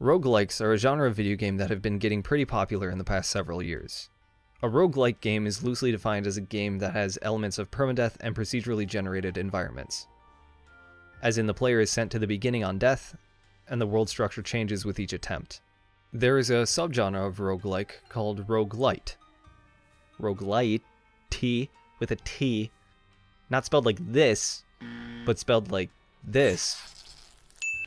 Roguelikes are a genre of video game that have been getting pretty popular in the past several years. A roguelike game is loosely defined as a game that has elements of permadeath and procedurally generated environments. As in, the player is sent to the beginning on death, and the world structure changes with each attempt. There is a subgenre of roguelike called roguelite. Roguelite, T with a T, not spelled like this, but spelled like this.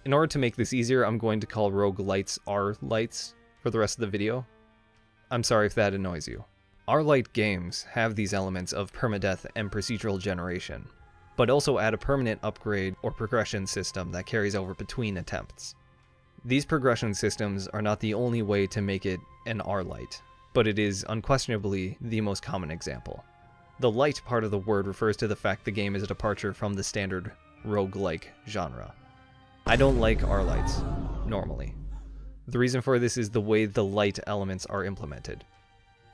In order to make this easier, I'm going to call roguelites R-lites for the rest of the video. I'm sorry if that annoys you. R-lite games have these elements of permadeath and procedural generation, but also add a permanent upgrade or progression system that carries over between attempts. These progression systems are not the only way to make it an R-lite, but it is unquestionably the most common example. The light part of the word refers to the fact the game is a departure from the standard roguelike genre. I don't like R-lites, normally. The reason for this is the way the light elements are implemented.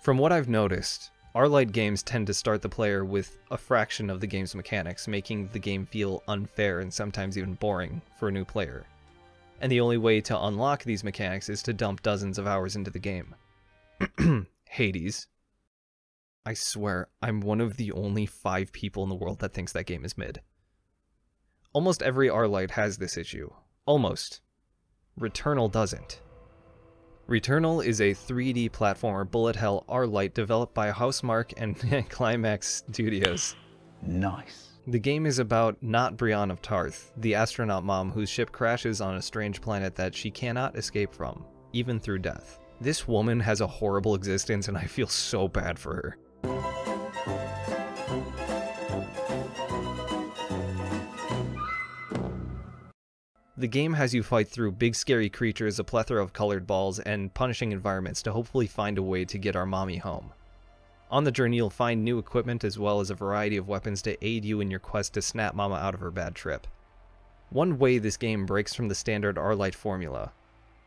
From what I've noticed, R-lite games tend to start the player with a fraction of the game's mechanics, making the game feel unfair and sometimes even boring for a new player. And the only way to unlock these mechanics is to dump dozens of hours into the game. Hades. I swear, I'm one of the only 5 people in the world that thinks that game is mid. Almost every R-lite has this issue. Almost. Returnal doesn't. Returnal is a 3D platformer bullet hell R-lite developed by Housemarque and Climax Studios. Nice. The game is about not Brienne of Tarth, the astronaut mom whose ship crashes on a strange planet that she cannot escape from, even through death. This woman has a horrible existence and I feel so bad for her. The game has you fight through big scary creatures, a plethora of colored balls, and punishing environments to hopefully find a way to get our mommy home. On the journey, you'll find new equipment as well as a variety of weapons to aid you in your quest to snap mama out of her bad trip. One way this game breaks from the standard R-lite formula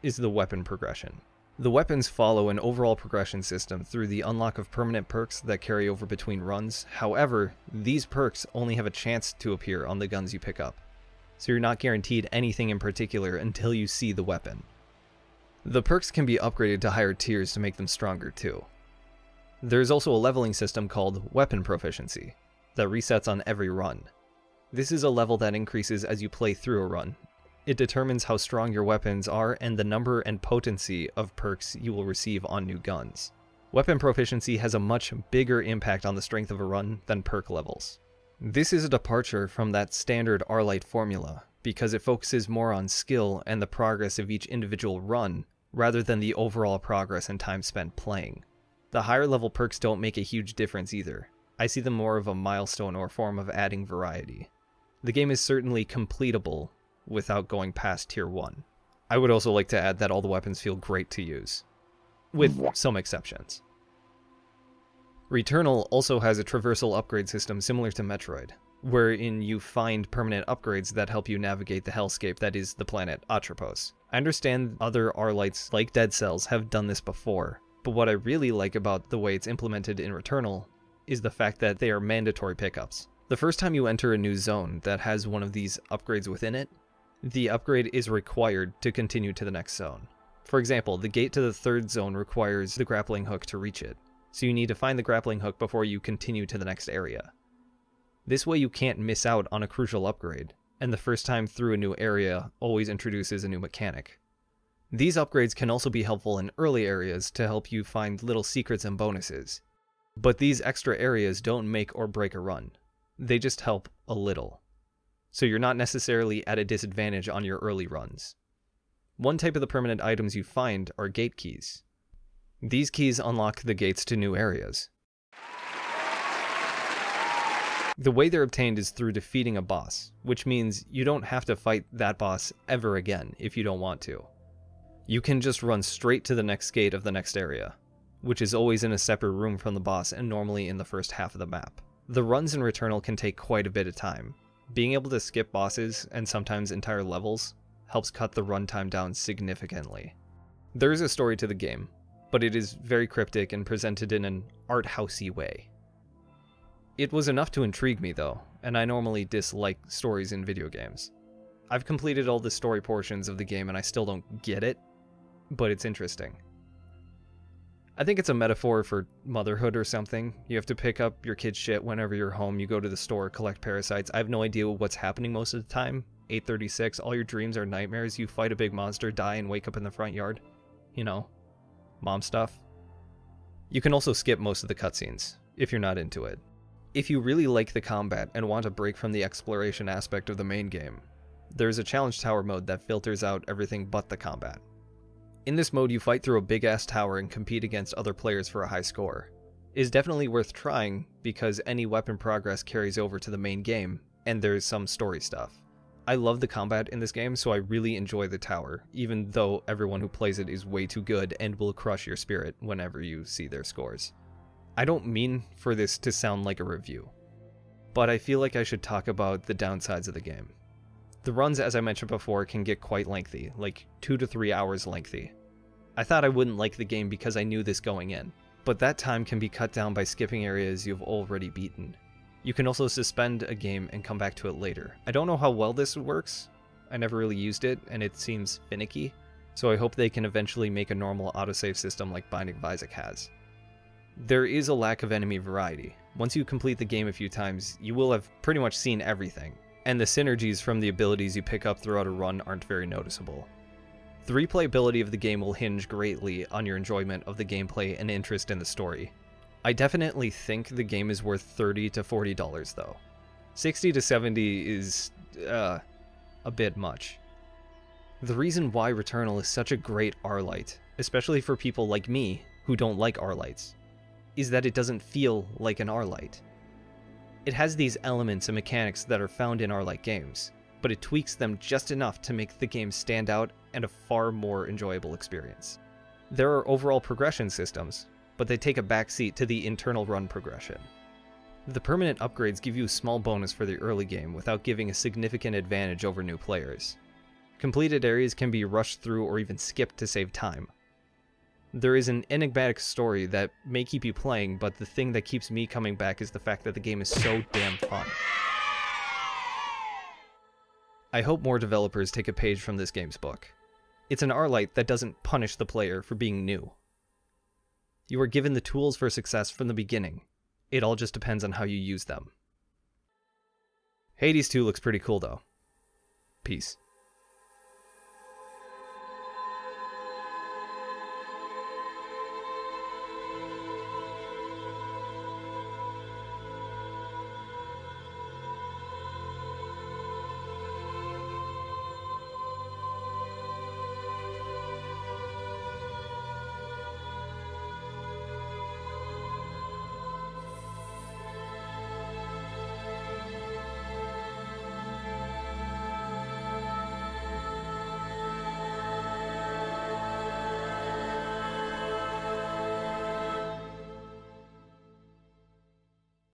is the weapon progression. The weapons follow an overall progression system through the unlock of permanent perks that carry over between runs. However, these perks only have a chance to appear on the guns you pick up, so you're not guaranteed anything in particular until you see the weapon. The perks can be upgraded to higher tiers to make them stronger too. There's also a leveling system called Weapon Proficiency that resets on every run. This is a level that increases as you play through a run. It determines how strong your weapons are and the number and potency of perks you will receive on new guns. Weapon Proficiency has a much bigger impact on the strength of a run than perk levels. This is a departure from that standard R-lite formula, because it focuses more on skill and the progress of each individual run, rather than the overall progress and time spent playing. The higher level perks don't make a huge difference either. I see them more of a milestone or form of adding variety. The game is certainly completable without going past tier 1. I would also like to add that all the weapons feel great to use, with some exceptions. Returnal also has a traversal upgrade system similar to Metroid, wherein you find permanent upgrades that help you navigate the hellscape that is the planet Atropos. I understand other R-lites like Dead Cells have done this before, but what I really like about the way it's implemented in Returnal is the fact that they are mandatory pickups. The first time you enter a new zone that has one of these upgrades within it, the upgrade is required to continue to the next zone. For example, the gate to the 3rd zone requires the grappling hook to reach it, so you need to find the grappling hook before you continue to the next area. This way you can't miss out on a crucial upgrade, and the first time through a new area always introduces a new mechanic. These upgrades can also be helpful in early areas to help you find little secrets and bonuses, but these extra areas don't make or break a run. They just help a little, so you're not necessarily at a disadvantage on your early runs. One type of the permanent items you find are gate keys. These keys unlock the gates to new areas. The way they're obtained is through defeating a boss, which means you don't have to fight that boss ever again if you don't want to. You can just run straight to the next gate of the next area, which is always in a separate room from the boss and normally in the first half of the map. The runs in Returnal can take quite a bit of time. Being able to skip bosses, and sometimes entire levels, helps cut the runtime down significantly. There is a story to the game, but it is very cryptic and presented in an art housey way. It was enough to intrigue me though, and I normally dislike stories in video games. I've completed all the story portions of the game and I still don't get it, but it's interesting. I think it's a metaphor for motherhood or something. You have to pick up your kid's shit whenever you're home. You go to the store, collect parasites. I have no idea what's happening most of the time. 8:36, all your dreams are nightmares. You fight a big monster, die, and wake up in the front yard. You know, mom stuff. You can also skip most of the cutscenes, if you're not into it. If you really like the combat and want a break from the exploration aspect of the main game, there's a challenge tower mode that filters out everything but the combat. In this mode, you fight through a big-ass tower and compete against other players for a high score. It is definitely worth trying, because any weapon progress carries over to the main game, and there's some story stuff. I love the combat in this game, so I really enjoy the tower, even though everyone who plays it is way too good and will crush your spirit whenever you see their scores. I don't mean for this to sound like a review, but I feel like I should talk about the downsides of the game. The runs, as I mentioned before, can get quite lengthy, like 2 to 3 hours lengthy. I thought I wouldn't like the game because I knew this going in, but that time can be cut down by skipping areas you've already beaten. You can also suspend a game and come back to it later. I don't know how well this works. I never really used it, and it seems finicky, so I hope they can eventually make a normal autosave system like Binding of Isaac has. There is a lack of enemy variety. Once you complete the game a few times, you will have pretty much seen everything, and the synergies from the abilities you pick up throughout a run aren't very noticeable. The replayability of the game will hinge greatly on your enjoyment of the gameplay and interest in the story. I definitely think the game is worth $30 to $40 though. $60 to $70 is a bit much. The reason why Returnal is such a great roguelite, especially for people like me who don't like roguelites, is that it doesn't feel like an roguelite. It has these elements and mechanics that are found in roguelike games, but it tweaks them just enough to make the game stand out and a far more enjoyable experience. There are overall progression systems, but they take a backseat to the internal run progression. The permanent upgrades give you a small bonus for the early game without giving a significant advantage over new players. Completed areas can be rushed through or even skipped to save time. There is an enigmatic story that may keep you playing, but the thing that keeps me coming back is the fact that the game is so damn fun. I hope more developers take a page from this game's book. It's an roguelite that doesn't punish the player for being new. You are given the tools for success from the beginning. It all just depends on how you use them. Hades 2 looks pretty cool though. Peace.